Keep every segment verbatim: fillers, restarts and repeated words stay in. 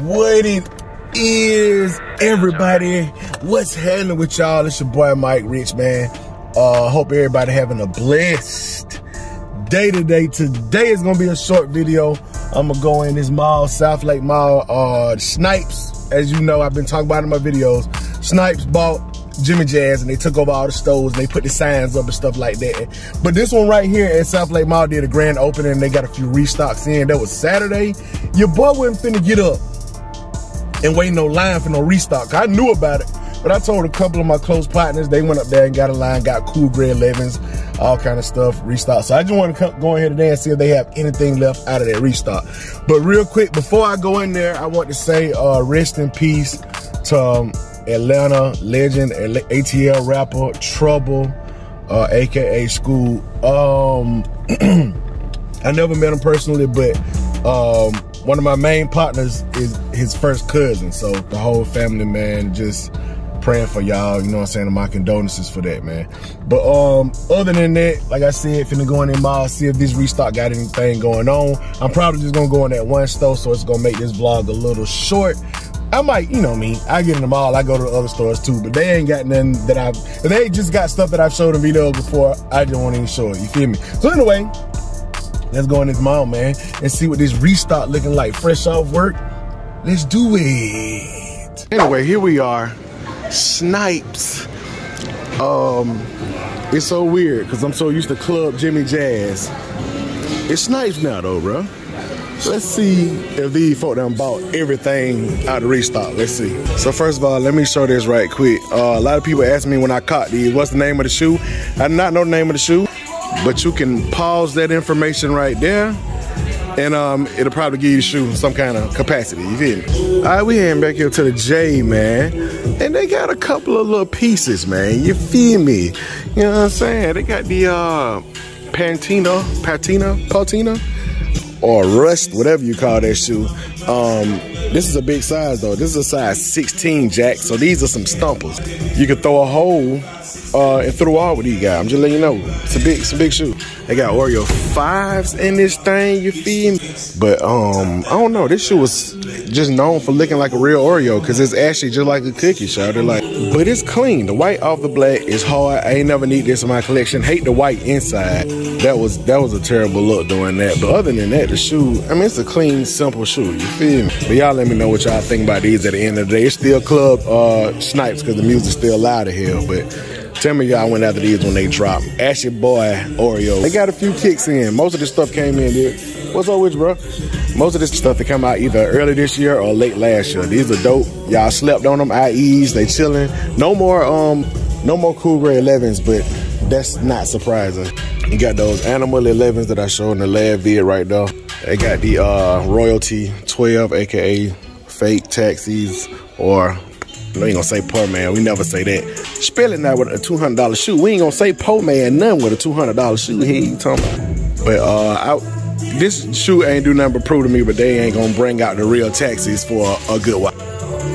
What it is, everybody? What's happening with y'all? It's your boy Mike Rich, man. Uh, hope everybody having a blessed day today. Today is gonna be a short video. I'm gonna go in this mall, South Lake Mall. Uh, Snipes, as you know, I've been talking about in my videos. Snipes bought Jimmy Jazz and they took over all the stores and they put the signs up and stuff like that. But this one right here at South Lake Mall did a grand opening and they got a few restocks in. That was Saturday. Your boy wasn't finna get up and wait no line for no restock. I knew about it, but I told a couple of my close partners, they went up there and got a line, got cool gray elevens, all kind of stuff, restock. So I just want to go in here today and see if they have anything left out of that restock. But real quick, before I go in there, I want to say uh, rest in peace to um, Atlanta legend, A T L rapper, Trouble, uh, A K A School. Um, I never met him personally, but um, one of my main partners is his first cousin. So the whole family, man, just praying for y'all. You know what I'm saying? And my condolences for that, man. But um, other than that, like I said, finna go in the mall, see if this restock got anything going on. I'm probably just gonna go in that one store, so it's gonna make this vlog a little short. I might, you know me, I get in the mall, I go to the other stores too, but they ain't got nothing that I've, they just got stuff that I've showed in videos before, I just won't even show it, you feel me? So anyway, let's go in this mall, man, and see what this restock looking like. Fresh off work, let's do it. Anyway, here we are, Snipes. Um, it's so weird, because I'm so used to Club Jimmy Jazz. It's Snipes now though, bro. Let's see if these folk done bought everything out of restock. Let's see. So first of all, let me show this right quick. Uh, a lot of people ask me when I caught these, what's the name of the shoe? I do not know the name of the shoe, but you can pause that information right there, and um, it'll probably give you the shoe some kind of capacity, you feel me? All right, we heading back here to the J, man, and they got a couple of little pieces, man, you feel me? You know what I'm saying? They got the uh, Pantina, Patina, Patina? Or rust, whatever you call that shoe. Um, this is a big size though. This is a size sixteen, Jack. So these are some stumpers. You could throw a hole uh, and through the wall with these guys. I'm just letting you know. It's a big, it's a big shoe. They got Oreo fives in this thing. You feel me? But um, I don't know. This shoe was just known for looking like a real Oreo because it's actually just like a cookie, shawty. Like, but it's clean. The white off the black is hard. I ain't never need this in my collection. Hate the white inside. That was that was a terrible look doing that. But other than that, the shoe, I mean, it's a clean, simple shoe, you feel me? But y'all let me know what y'all think about these at the end of the day. It's still Club uh, Snipes because the music's still loud as hell, but tell me y'all went after these when they dropped. Ask your boy, Oreo. They got a few kicks in. Most of this stuff came in there. What's up with you, bro? Most of this stuff that come out either early this year or late last year. These are dope. Y'all slept on them, I Es, they chilling. No more, um, no more cool gray elevens, but that's not surprising. You got those animal elevens that I showed in the last vid right there. They got the uh, Royalty twelve, A K A fake taxis, or I ain't gonna say poor man, we never say that. Spelling that with a two hundred dollar shoe. We ain't gonna say poor man nothing with a two hundred dollar shoe. He ain't talking about. But uh, I, this shoe ain't do nothing but prove to me, but they ain't gonna bring out the real taxis for a, a good while.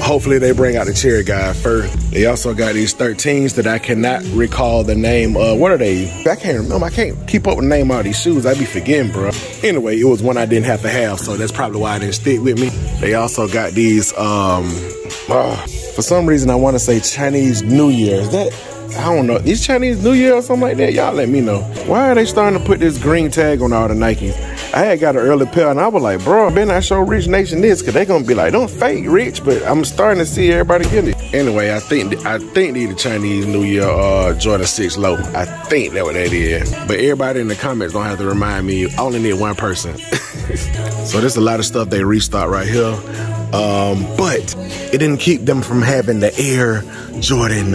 Hopefully they bring out the cherry guy first. They also got these thirteens that I cannot recall the name of. What are they? I can't remember. I can't keep up with the name of all these shoes. I be forgetting, bro. Anyway, it was one I didn't have to have, so that's probably why I didn't stick with me. They also got these, um, oh, for some reason I want to say Chinese New Year. Is that, I don't know, these Chinese New Year or something like that? Y'all let me know. Why are they starting to put this green tag on all the Nikes? I had got an early pair and I was like, bro, then I show Rich Nation this because they gonna be like, don't fake Rich, but I'm starting to see everybody getting it. Anyway, I think I think these the Chinese New Year uh, Jordan six low. I think that's what that is. But everybody in the comments gonna have to remind me. I only need one person. So there's a lot of stuff they restock right here. Um, but it didn't keep them from having the Air Jordan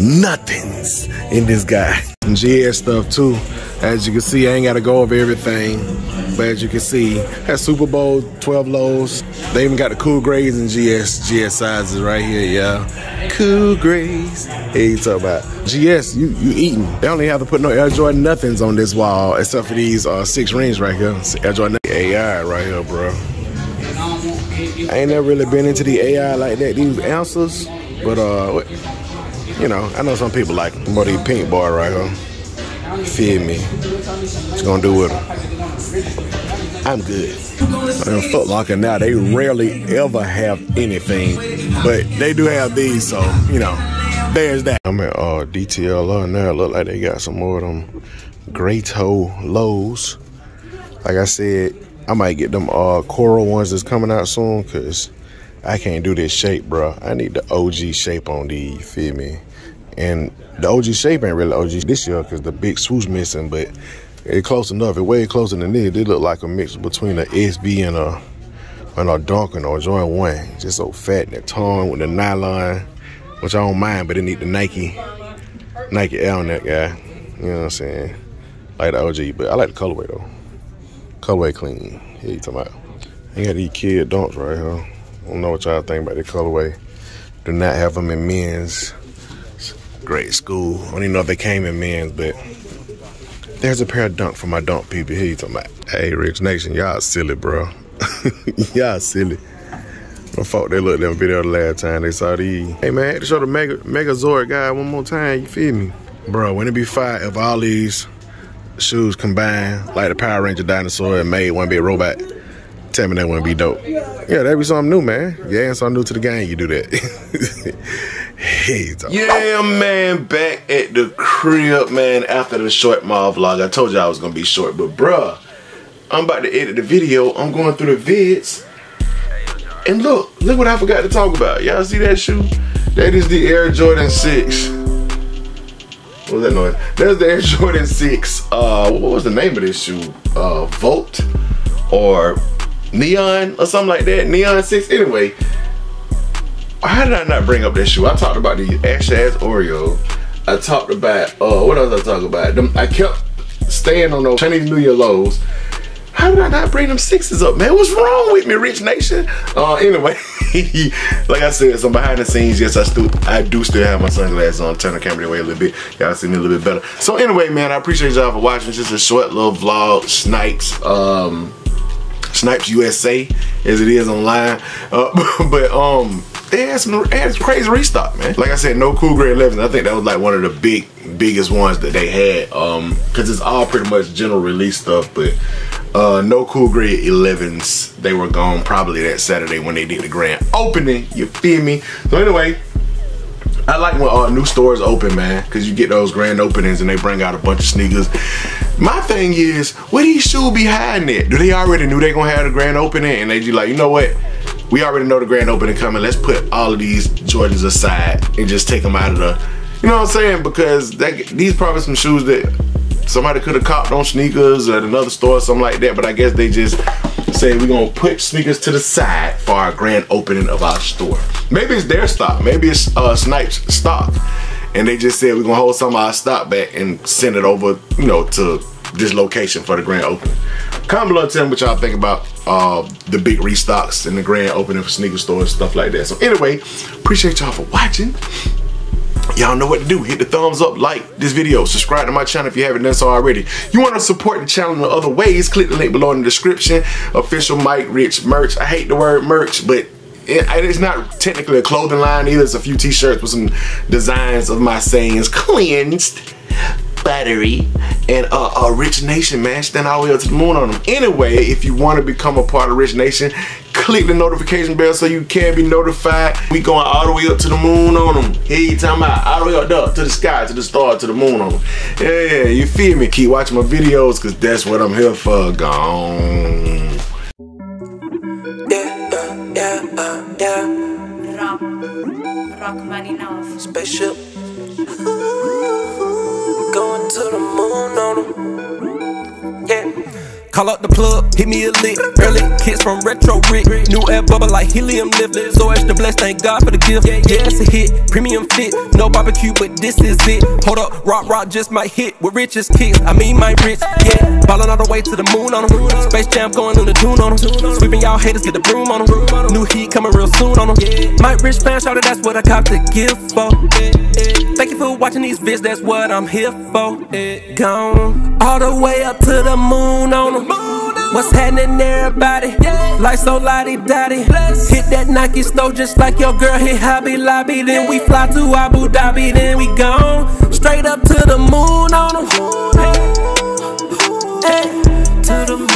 nothings in this guy. G S stuff too. As you can see, I ain't gotta go over everything. But as you can see, that Super Bowl twelve lows. They even got the cool grays and G S G S sizes right here, yeah. Cool grays. Hey, you talking about G S? You you eating? They only have to put no Air Jordan nothings on this wall except for these uh, six rings right here. Air Jordan A I right here, bro. I ain't never really been into the A I like that. These answers, but uh, you know, I know some people like them. More the pink bar right here. Feed me. It's gonna do with them. I'm good. And Foot Locker now, they rarely ever have anything, but they do have these, so, you know, there's that. I'm at uh, D T L R now. Look like they got some more of them gray toe lows. Like I said, I might get them uh, coral ones that's coming out soon, because I can't do this shape, bro. I need the O G shape on these, you feel me? And the O G shape ain't really O G this year because the big swoosh missing, but it's close enough. It's way closer than this. They look like a mix between an S B and a and a Duncan or a Jordan one. Just so fat, that tongue with the nylon, which I don't mind, but they need the Nike Nike L on that guy. You know what I'm saying? Like the O G, but I like the colorway though. Colorway clean. Here you talking about? You got these kid dunks right here. I don't know what y'all think about the colorway. Do not have them in men's. Great school. I don't even know if they came in men's, but there's a pair of dunk for my dunk people. Here you talking about, hey, Rich Nation, y'all silly, bro. Y'all silly. My fault they looked at them video the last time. They saw these. Hey, man, I had to show the Mega Megazord guy one more time. You feel me? Bro, wouldn't it be fire if all these shoes combined, like the Power Ranger dinosaur and made one big robot? Tell me that wouldn't be dope. Yeah, that'd be something new, man. Yeah, and something new to the game, you do that. Yeah, man, back at the crib, man, after the short mall vlog. I told you I was going to be short, but bruh, I'm about to edit the video. I'm going through the vids, and look, look what I forgot to talk about. Y'all see that shoe? That is the Air Jordan six. What was that noise? That's the Air Jordan six. Uh, what was the name of this shoe? Uh, Volt or Neon or something like that. Neon six, anyway. How did I not bring up that shoe? I talked about the ash ass Oreo. I talked about, uh, what else I talk about? Them, I kept staying on those Chinese New Year lows. How did I not bring them sixes up, man? What's wrong with me, Rich Nation? Uh, anyway, like I said, some behind the scenes. Yes, I still, I do still have my sunglasses on. Turn the camera away a little bit. Y'all see me a little bit better. So anyway, man, I appreciate y'all for watching. Just a short little vlog, Snipes. Um, Snipes U S A, as it is online. Uh, but, um... They had some, they had crazy restock, man. Like I said, no cool grade elevens. I think that was like one of the big, biggest ones that they had. Um, cause it's all pretty much general release stuff, but uh, no cool grade elevens. They were gone probably that Saturday when they did the grand opening. You feel me? So anyway, I like when uh, new stores open, man, cause you get those grand openings and they bring out a bunch of sneakers. My thing is, where these shoes be hiding it? Do they already knew they gonna have the grand opening and they just like, you know what? We already know the grand opening coming. Let's put all of these Jordans aside and just take them out of the, you know what I'm saying? Because that, these probably some shoes that somebody could have copped on sneakers at another store or something like that. But I guess they just say we're gonna put sneakers to the side for our grand opening of our store. Maybe it's their stock. Maybe it's uh, Snipes stock, and they just said we're gonna hold some of our stock back and send it over, you know, to this location for the grand opening. Comment below, tell me what y'all think about uh, the big restocks and the grand opening for sneaker stores, stuff like that. So anyway, appreciate y'all for watching. Y'all know what to do. Hit the thumbs up, like this video, subscribe to my channel if you haven't done so already. You want to support the channel in other ways, click the link below in the description. Official Mike Rich merch. I hate the word merch, but it, it's not technically a clothing line either. It's a few t-shirts with some designs of my sayings. Cleansed. Battery and uh, uh, Rich Nation, man, stand all the way up to the moon on them. Anyway, if you want to become a part of Rich Nation, click the notification bell so you can be notified. We going all the way up to the moon on them. Here you talking about all the way up, up to the sky, to the star, to the moon on them. Yeah, you feel me? Keep watching my videos because that's what I'm here for. Gone. Yeah, uh, yeah, uh, yeah. Rock, rock, Marinov. Special. Going to the moon on them. Yeah. Call up the plug, hit me a lick. Early hits from Retro Rick. New air bubble like helium lift. So extra blessed, thank God for the gift. Yeah, it's a hit, premium fit. No barbecue, but this is it. Hold up, rock, rock, just might hit. With richest kicks, I mean my rich. Yeah, ballin' all the way to the moon on them. Space Jam going on the tune on them. Sweeping y'all haters, get the broom on them. New heat coming real soon on them. My rich fan shouted, that's what I got to give for. Thank you for watching these vids, that's what I'm here for. Gone all the way up to the moon on them. What's happening, everybody? Yeah. Life so lottie-dottie. Hit that Nike store just like your girl hit Hobby Lobby. Then we fly to Abu Dhabi, then we gone straight up to the moon on them. Hey. Hey. To the